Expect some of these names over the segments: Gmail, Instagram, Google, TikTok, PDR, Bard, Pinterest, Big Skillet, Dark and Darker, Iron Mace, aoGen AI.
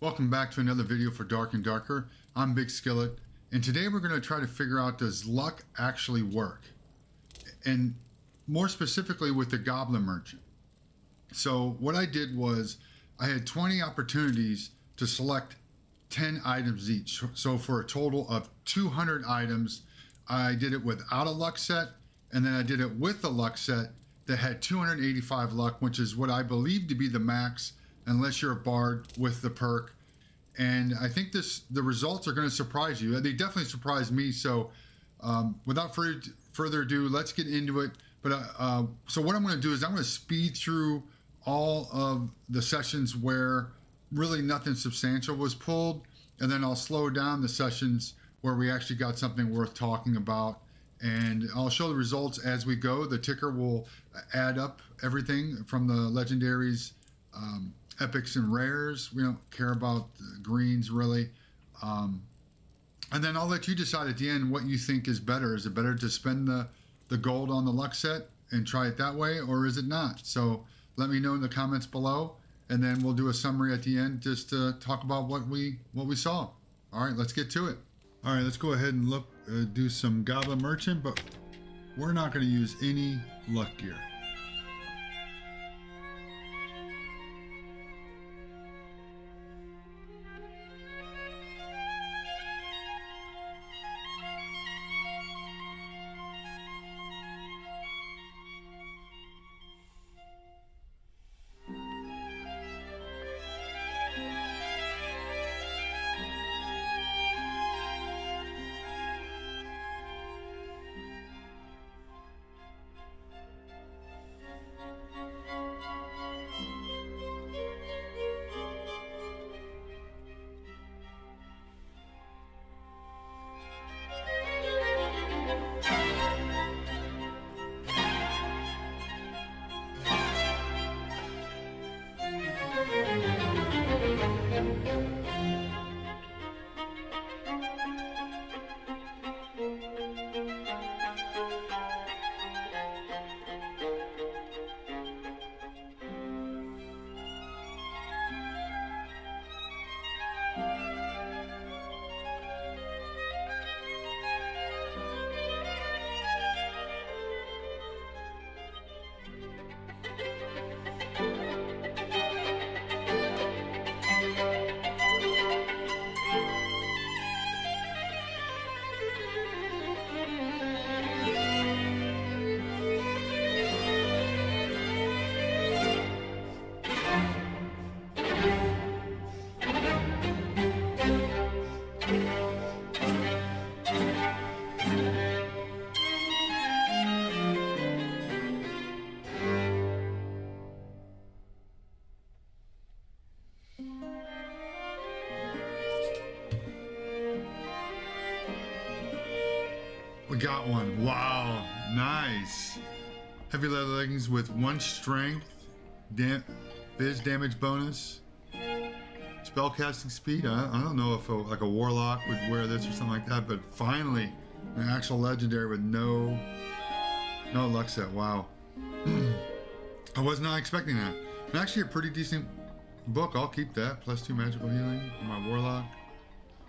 Welcome back to another video for Dark and Darker. I'm Big Skillet, and today we're going to try to figure out, does luck actually work? And more specifically with the Goblin Merchant. So what I did was I had 20 opportunities to select 10 items each. So for a total of 200 items, I did it without a luck set, and then I did it with a luck set that had 285 luck, which is what I believe to be the max unless you're a Bard with the perk. And I think the results are going to surprise you. They definitely surprised me. So without further ado, let's get into it. But so what I'm going to do is I'm going to speed through all of the sessions where really nothing substantial was pulled, and then I'll slow down the sessions where we actually got something worth talking about. And I'll show the results as we go. The ticker will add up everything from the legendaries, epics and rares. We don't care about the greens really. And then I'll let you decide at the end what you think is better. Is it better to spend the gold on the luck set and try it that way, or is it not? So let me know in the comments below, and then we'll do a summary at the end just to talk about what we saw. All right, let's get to it. All right, let's go ahead and look, do some Goblin Merchant, but we're not going to use any luck gear. Got one. Wow, nice. Heavy leather leggings with 1 strength, biz damage bonus, spell casting speed. I don't know if like a warlock would wear this or something like that, but finally an actual legendary with no luck set. Wow. I was not expecting that. And actually a pretty decent book. I'll keep that. Plus 2 magical healing for my warlock.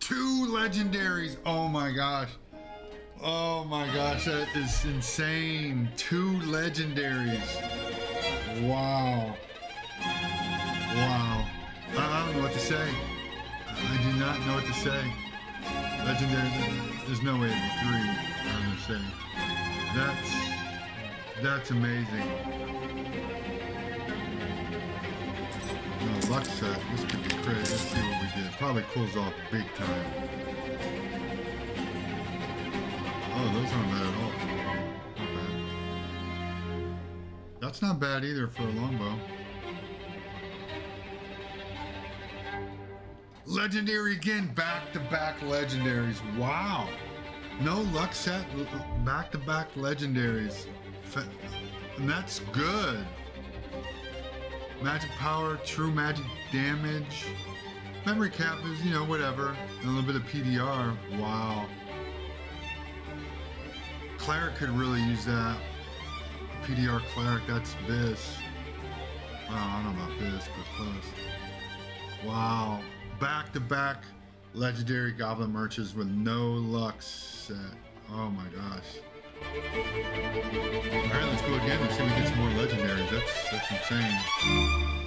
2 legendaries. Oh my gosh. Oh my gosh, that is insane. 2 legendaries. Wow. Wow. I don't know what to say. I do not know what to say. Legendaries, there's no way to be 3, I'm going to say. That's amazing. No luck set. This could be crazy. Let's see what we get. Probably cools off big time. Oh, those aren't bad at all. Not bad. That's not bad either for a longbow. Legendary again, back-to-back legendaries. Wow. No luck set, back-to-back legendaries. And that's good. Magic power, true magic damage. Memory cap is, you know, whatever. And a little bit of PDR. Wow. Cleric could really use that. PDR Cleric, that's Biz. Wow, I don't know about Biz, but close. Wow. back-to-back legendary goblin merchants with no luck set. Oh my gosh. Alright, let's go again and see if we get some more legendaries. That's insane.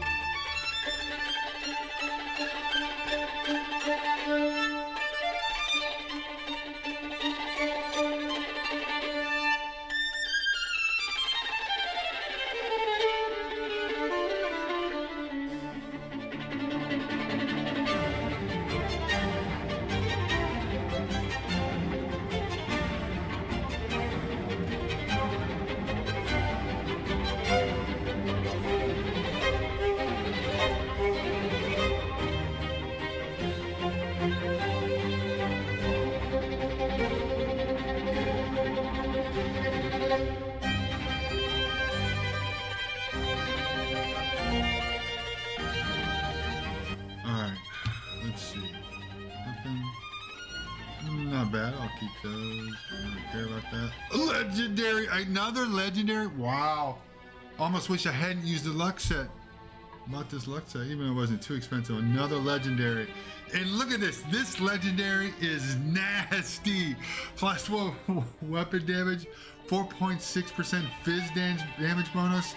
Another legendary. Wow. Almost wish I hadn't used the luck set. Bought this luck set, even though it wasn't too expensive. Another legendary. And look at this. This legendary is nasty. Plus 1 weapon damage, 4.6% fizz damage bonus,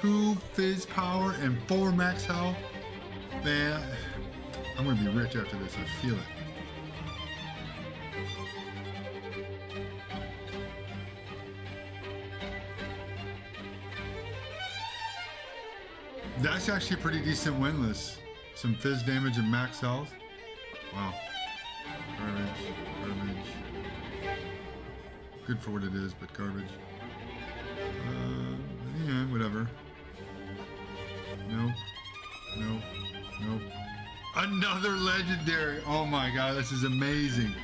2 fizz power, and 4 max health. Man, I'm going to be rich after this. I feel it. That's actually a pretty decent win list. Some fizz damage and max health. Wow. Garbage. Garbage. Good for what it is, but garbage. Yeah, whatever. Nope. Nope. Nope. Another legendary! Oh my god, this is amazing.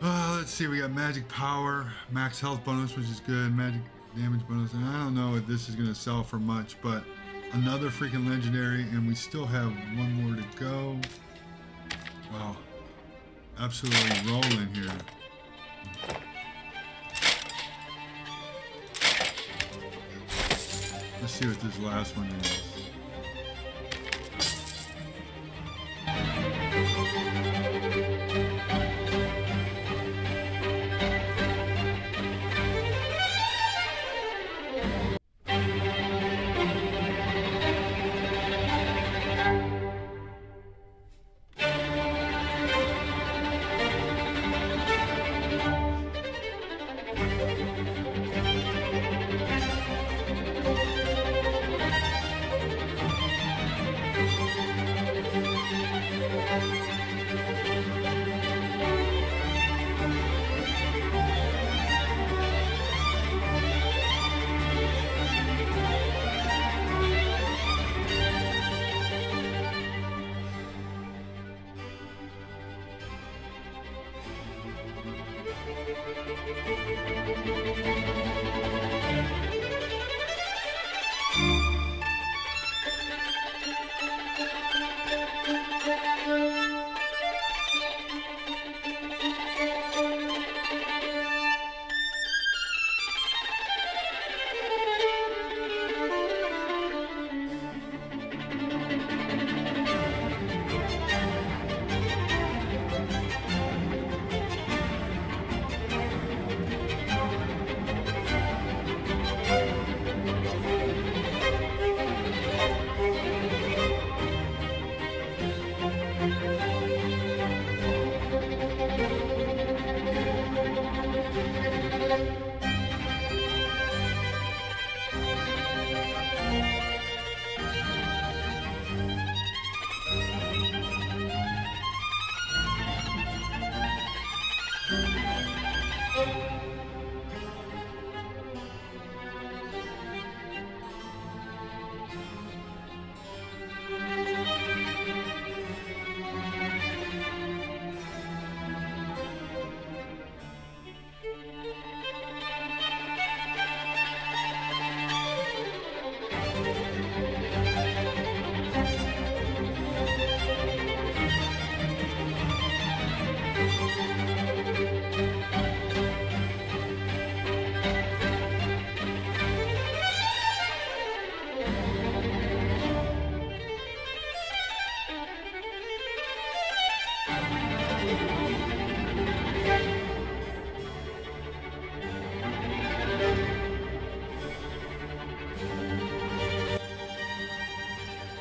Let's see, we got magic power, max health bonus, which is good. Magic damage bonus, and I don't know if this is going to sell for much, but another freaking legendary, and we still have one more to go. Wow, absolutely rolling here. Let's see what this last one is.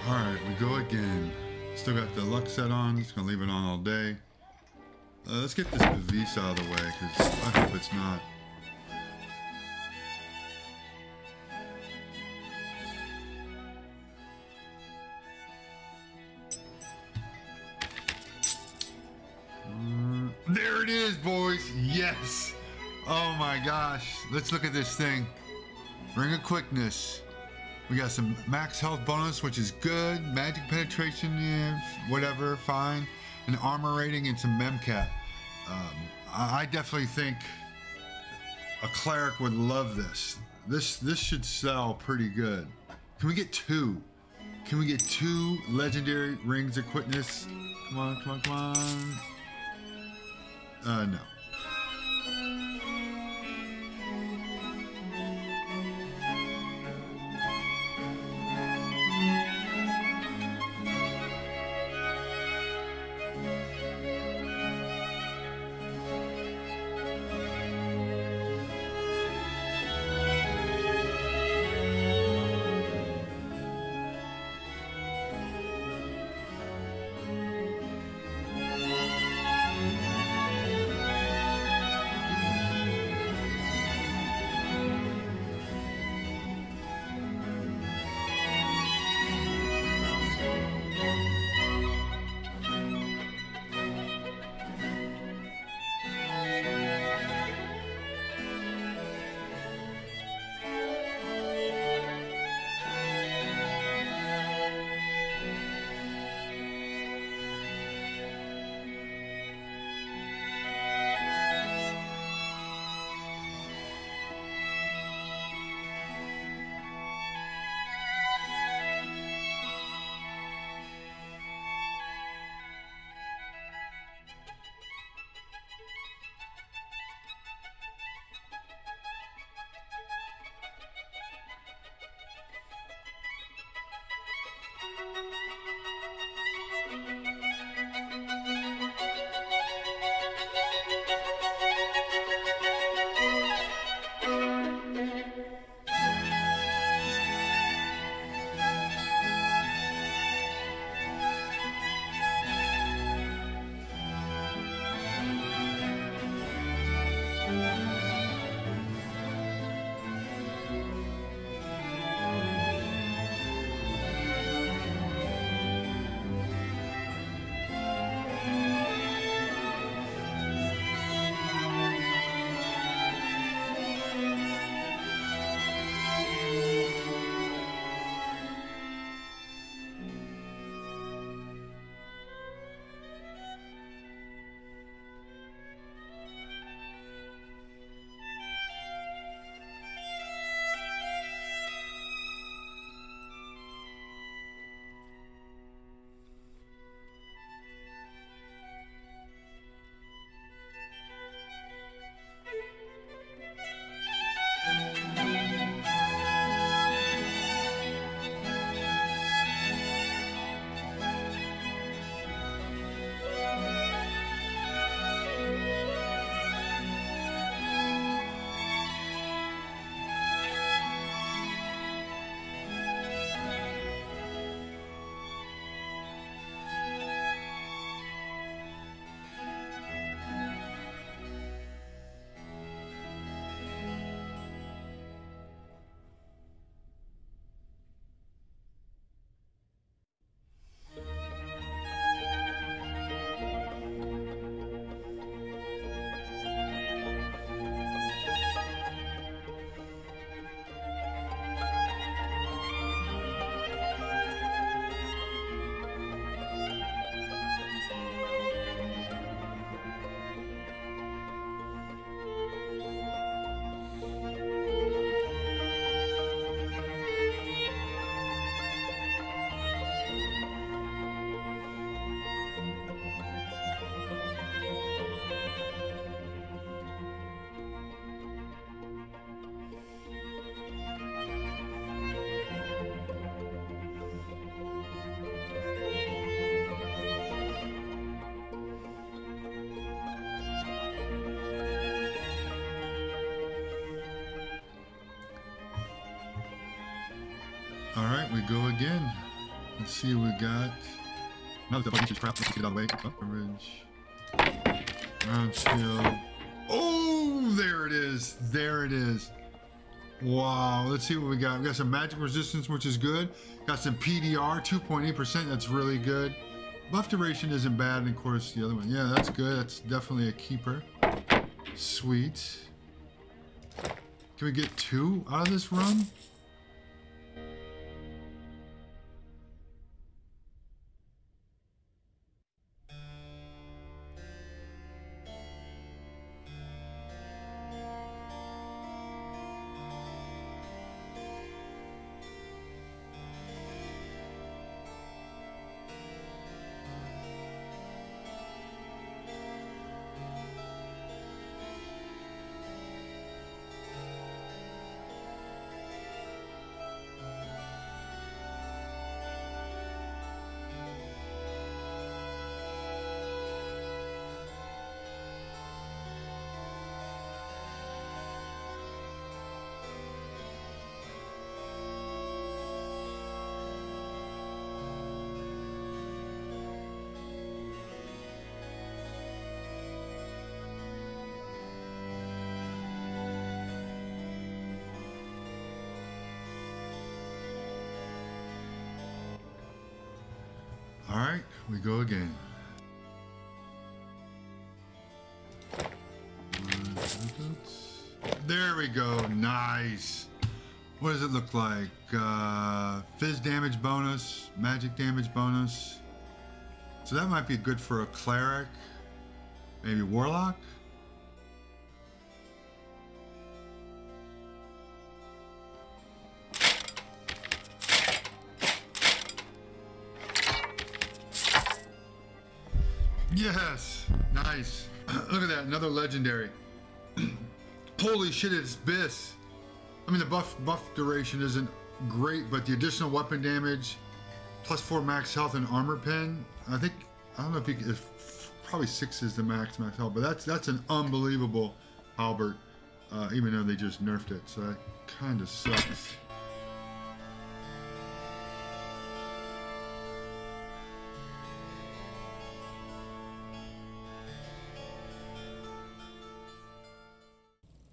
Alright, we go again. Still got the luck set on, just gonna leave it on all day. Let's get this device out of the way, because I hope it's not. There it is, boys! Yes! Oh my gosh. Let's look at this thing. Ring of Quickness. We got some max health bonus, which is good. Magic penetration, yeah, whatever, fine. An armor rating and some memcat. I definitely think a cleric would love this. This should sell pretty good. Can we get two? Can we get two legendary rings of quickness? Come on, come on, come on. No. Alright, we go again. Let's see what we got. Now that the bunch is crap, let's get out of the way. Oh, ridge. Round shield. Oh, there it is. There it is. Wow, let's see what we got. We got some magic resistance, which is good. Got some PDR, 2.8%. That's really good. Buff duration isn't bad. And of course, the other one. Yeah, that's good. That's definitely a keeper. Sweet. Can we get two out of this run? All right, we go again. There we go, nice. What does it look like? Fizz damage bonus, magic damage bonus. So that might be good for a cleric, maybe warlock. Yes, nice. Look at that, another legendary. Holy shit, it's Biss. I mean, the buff duration isn't great, but the additional weapon damage, +4 max health and armor pen. I think, I don't know if you can, probably 6 is the max health, but that's an unbelievable halberd, even though they just nerfed it, so that kind of sucks.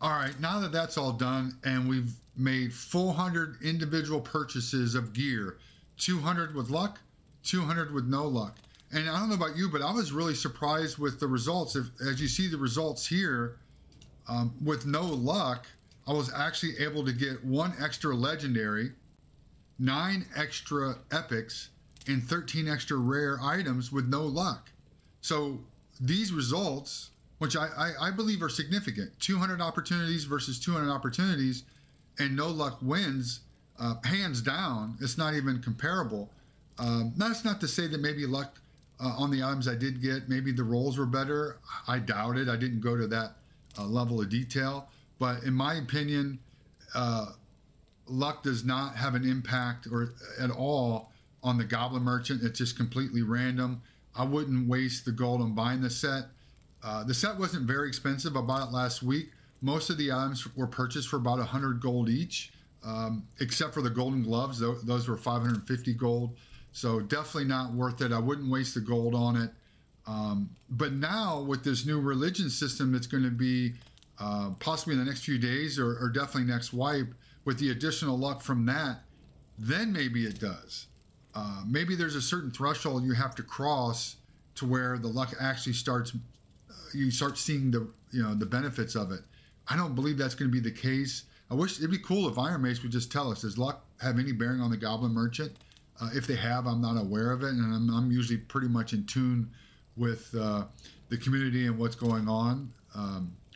All right, now that that's all done and we've made 400 individual purchases of gear, 200 with luck, 200 with no luck. And I don't know about you, but I was really surprised with the results. As you see the results here, with no luck, I was actually able to get 1 extra legendary, 9 extra epics, and 13 extra rare items with no luck. So these results, which I believe are significant. 200 opportunities versus 200 opportunities and no luck wins, hands down. It's not even comparable. That's not to say that maybe luck on the items I did get, maybe the rolls were better. I doubt it. I didn't go to that level of detail. But in my opinion, luck does not have an impact or at all on the Goblin Merchant. It's just completely random. I wouldn't waste the gold on buying the set. The set wasn't very expensive. I bought it last week. Most of the items were purchased for about 100 gold each, except for the golden gloves. Those were 550 gold. So definitely not worth it. I wouldn't waste the gold on it. But now with this new religion system that's going to be possibly in the next few days or definitely next wipe, with the additional luck from that, then maybe it does. Maybe there's a certain threshold you have to cross to where the luck actually starts. You start seeing the the benefits of it. I don't believe that's going to be the case. I wish it'd be cool if Iron Mace would just tell us, does luck have any bearing on the Goblin Merchant? If they have, I'm not aware of it, and I'm usually pretty much in tune with the community and what's going on.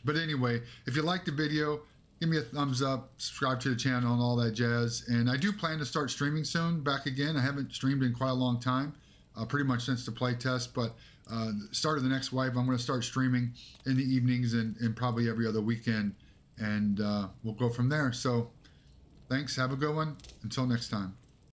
But anyway, if you liked the video, give me a thumbs up, subscribe to the channel and all that jazz. And I do plan to start streaming soon back again. I haven't streamed in quite a long time, pretty much since the play test, but start of the next wipe, I'm going to start streaming in the evenings and probably every other weekend, and we'll go from there. So thanks, have a good one, until next time.